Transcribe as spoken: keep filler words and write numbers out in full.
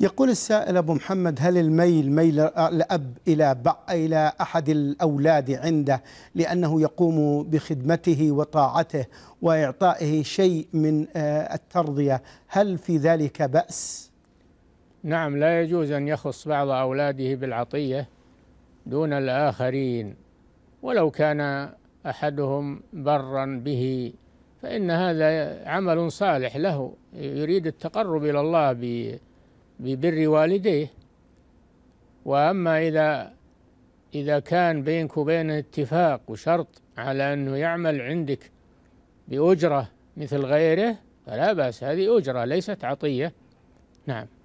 يقول السائل أبو محمد: هل الميل ميل الأب إلى إلى أحد الأولاد عنده لأنه يقوم بخدمته وطاعته وإعطائه شيء من الترضية، هل في ذلك بأس؟ نعم، لا يجوز أن يخص بعض أولاده بالعطية دون الآخرين، ولو كان أحدهم برا به فإن هذا عمل صالح له، يريد التقرب إلى الله ب ببر والديه. وأما إذا إذا كان بينك وبينه اتفاق وشرط على أنه يعمل عندك بأجرة مثل غيره فلا بأس، هذه أجرة ليست عطية. نعم.